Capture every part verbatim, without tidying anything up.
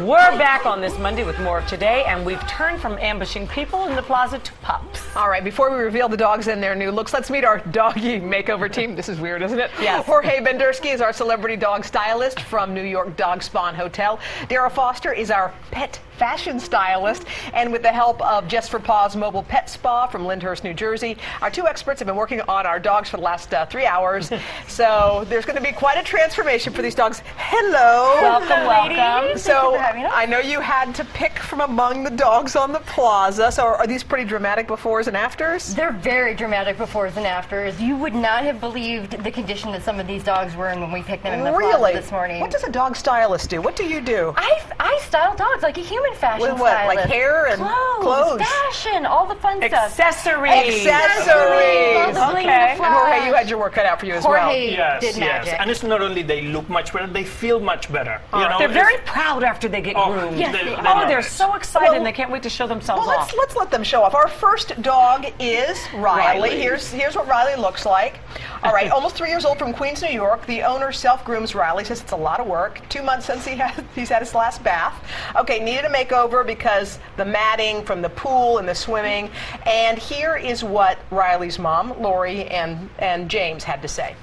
We're back on this Monday with more of Today, and we've turned from ambushing people in the plaza to pups. All right, before we reveal the dogs and their new looks, let's meet our doggy makeover team. This is weird, isn't it? Yes. Jorge Bendersky is our celebrity dog stylist from New York Dog Spawn Hotel. Dara Foster is our pet fashion stylist, and with the help of Jess for Paws Mobile Pet Spa from Lyndhurst, New Jersey, our two experts have been working on our dogs for the last uh, three hours. So there's going to be quite a transformation for these dogs. Hello, welcome, Hello, welcome. So I know you had to pick from among the dogs on the plaza. So are, are these pretty dramatic befores and afters? They're very dramatic befores and afters. You would not have believed the condition that some of these dogs were in when we picked them in the really? plaza this morning. What does a dog stylist do? What do you do? I I style dogs like a human. Fashion With what? Stylist. Like hair and clothes, clothes, fashion, all the fun Accessories. stuff. Accessories. Accessories. Okay. And Jorge, you had your work cut out for you as Jorge well. Yes, did yes. Magic. And it's not only they look much better, they feel much better. Uh, you know, they're very proud after they get oh, groomed. Yes, they, they, oh, they're, they're so excited well, and they can't wait to show themselves well, off. Well, let's, let's let them show off. Our first dog is Riley. Riley. Here's, here's what Riley looks like. All right, almost three years old from Queens, New York. The owner self-grooms Riley, says it's a lot of work. Two months since he had, he's had his last bath. Okay, needed a makeover because the matting from the pool and the swimming. And here is what Riley's mom, Lori, and, and James had to say.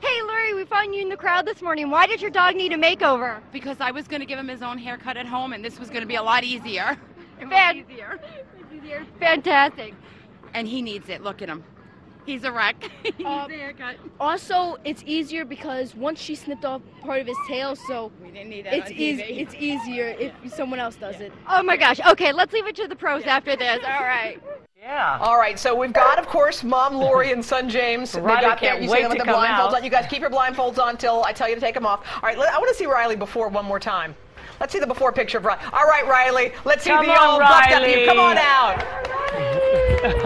Hey, Lori, we found you in the crowd this morning. Why did your dog need a makeover? Because I was going to give him his own haircut at home, and this was going to be a lot easier. It was easier. It was easier. Fantastic. And he needs it. Look at him. He's a wreck. He needs um, a haircut. Also, it's easier because once she snipped off part of his tail, so we didn't need that it's, on easy, T V. It's easier if someone else does yeah. it. Oh my gosh. Okay, let's leave it to the pros yeah. after this. All right. Yeah. All right, so we've got, of course, Mom, Lori, and son, James. Right, they got there. You see them with the blindfolds on. You guys keep your blindfolds on till I tell you to take them off. All right, let, I want to see Riley before one more time. Let's see the before picture of Riley. All right, Riley, let's see Come the on, old buffed up you. Come on out.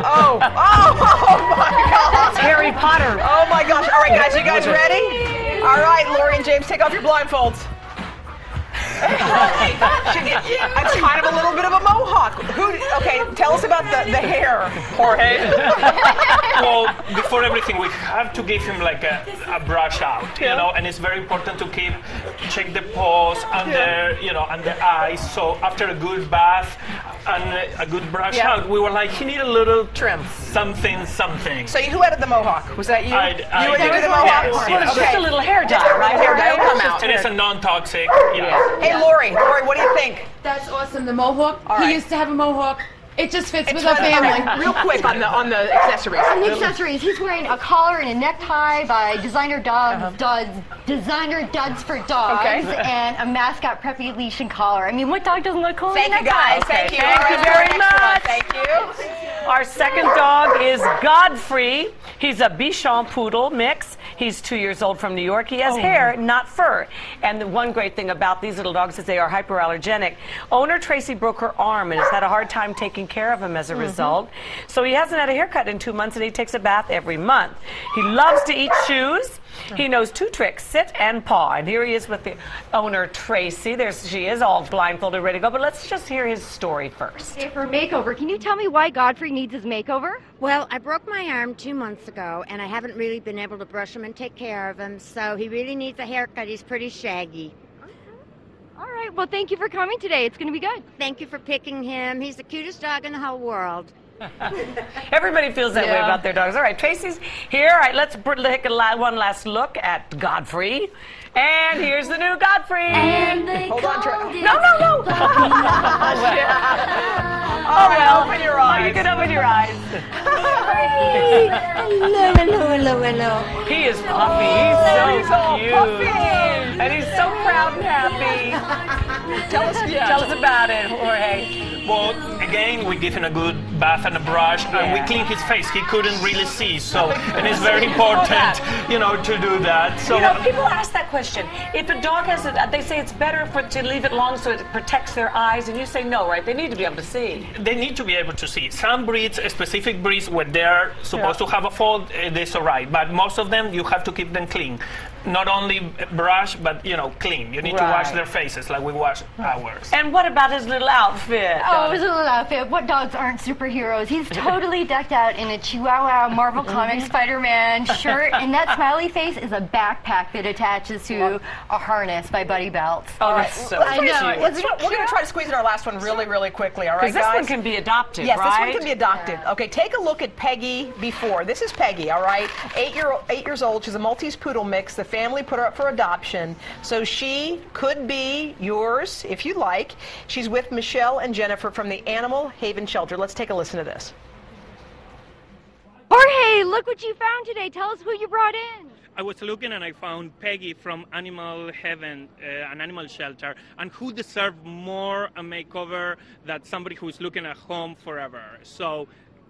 Oh, oh, oh my God. That's Harry Potter. Oh my gosh. All right, guys, you guys ready? All right, Lori and James, take off your blindfolds. That's kind of a little bit of a mohawk. Who? Okay, tell us about the, the hair. Jorge? Well, before everything, we have to give him like a, a brush out, you yeah. know, and it's very important to keep, check the paws and yeah. the, you know, and the eyes. So after a good bath, and a good brush yep. out, we were like, he need a little trim, something, something. So you, who added the mohawk? Was that you? I'd, I'd, you added the mohawk. Yes, well, it's okay. just a little hair dye, right? right? Hair dye will come out. And it's a non-toxic. You know. Hey, Lori, Lori, what do you think? That's awesome. The mohawk. Right. He used to have a mohawk. It just fits it's with our family. Right. Real quick on the on the accessories. On the accessories, he's wearing a collar and a necktie by Designer Duds, uh-huh. Duds, Designer Duds for Dogs, okay. and a mascot preppy leash and collar. I mean, what dog doesn't look cool? Thank in a necktie? You guys. Thank okay. you. Thank All you right, very much. Thank you. Thank you. Our second dog is Godfrey. He's a Bichon Poodle mix. He's two years old from New York. He has oh. hair, not fur. And the one great thing about these little dogs is they are hyperallergenic. Owner Tracy broke her arm and has had a hard time taking care of him as a mm-hmm. result. So he hasn't had a haircut in two months and he takes a bath every month. He loves to eat shoes. He knows two tricks, sit and paw. And here he is with the owner, Tracy. There she is, all blindfolded, ready to go. But let's just hear his story first. Okay, for makeover, can you tell me why Godfrey needs his makeover? Well, I broke my arm two months ago, and I haven't really been able to brush him and take care of him. So he really needs a haircut. He's pretty shaggy. Okay. All right. Well, thank you for coming today. It's going to be good. Thank you for picking him. He's the cutest dog in the whole world. Everybody feels that yeah. way about their dogs. All right, Tracy's here. All right, let's take one last look at Godfrey. And here's the new Godfrey. And they Hold on, Tracy. No, no, no. All right, open your eyes. Oh, you can open your eyes. Hello, hello, hello, hello. He is puffy. He's so he's all cute. Puffy. And he's so proud and happy. Tell us, yeah. tell us about it, Jorge. Well, again, we give him a good bath and a brush, yeah. and we clean his face. He couldn't really see, so and it's very important, you know, to do that. So you know, people ask that question. If a dog has it, they say it's better for to leave it long so it protects their eyes, and you say no, right? They need to be able to see. They need to be able to see. Some breeds, specific breeds, when they're supposed yeah. to have a fold, it is all right. But most of them, you have to keep them clean. not only brush, but, you know, clean. You need right. to wash their faces like we wash ours. And what about his little outfit? Oh, his little outfit. What dogs aren't superheroes? He's totally decked out in a Chihuahua Marvel Comics Spider-Man shirt, and that smiley face is a backpack that attaches to yep. a harness by Buddy Belt. Oh, right. so I know. Let's, we're going to try to squeeze in our last one really, really quickly, all right, guys? Because this one can be adopted, yes, right? Yes, this one can be adopted. Yeah. Okay, take a look at Peggy before. This is Peggy, all right? Eight, year, eight years old. She's a Maltese Poodle mix. The family put her up for adoption, so she could be yours if you like. She's with Michelle and Jennifer from the Animal Haven shelter. Let's take a listen to this. Jorge, look what you found today. Tell us who you brought in. I was looking and I found Peggy from Animal Haven, uh, an animal shelter, and who deserved more a makeover than somebody who's looking at home forever. So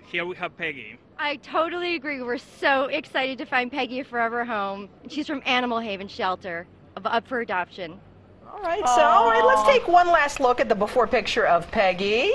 here we have Peggy. I totally agree. We're so excited to find Peggy a forever home. She's from Animal Haven shelter, up for adoption. All right, so all right, let's take one last look at the before picture of Peggy.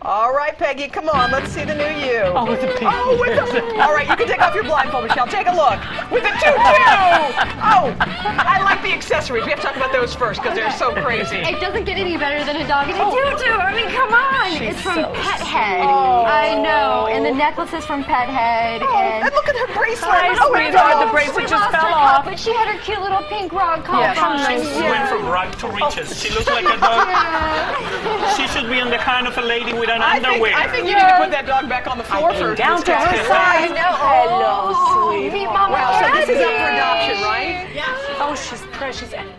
All right, Peggy, come on, let's see the new you. Oh, with the pink. Oh, with the... All right, you can take off your blindfold, Michelle. Take a look. With the tutu! Oh, I like the accessories. We have to talk about those first, because they're so crazy. It doesn't get any better than a dog in a tutu. I mean, come on. She's it's from so Pethead. Oh. I know, and the necklace is from Pethead. Oh, and, and look at her bracelet. I oh, we know, the bracelet just fell off. Cup, but she had her cute little pink rug collar. Yeah, she yeah. went from rug to riches. Oh. She looks like a dog. Yeah. She should be in the kind of a lady with an I underwear. Think, I think you yes. need to put that dog back on the floor for down to her side. No. Hello, sweetie. Meet Mama well, so this is up for adoption, right? Yeah. Oh, she's precious. And,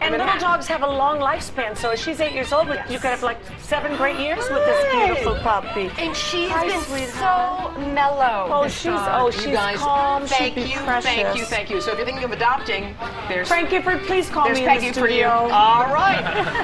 and little dogs have a long lifespan, so if she's eight years old, yes. you could have like seven great years right. with this beautiful puppy. And she's Hi, been sweetheart. so mellow. Oh, she's dog. oh she's you guys, calm. Thank you, precious. thank you, thank you. So if you're thinking of adopting, there's Frank Gifford. Please call me in the studio. There's Peggy for you. All right.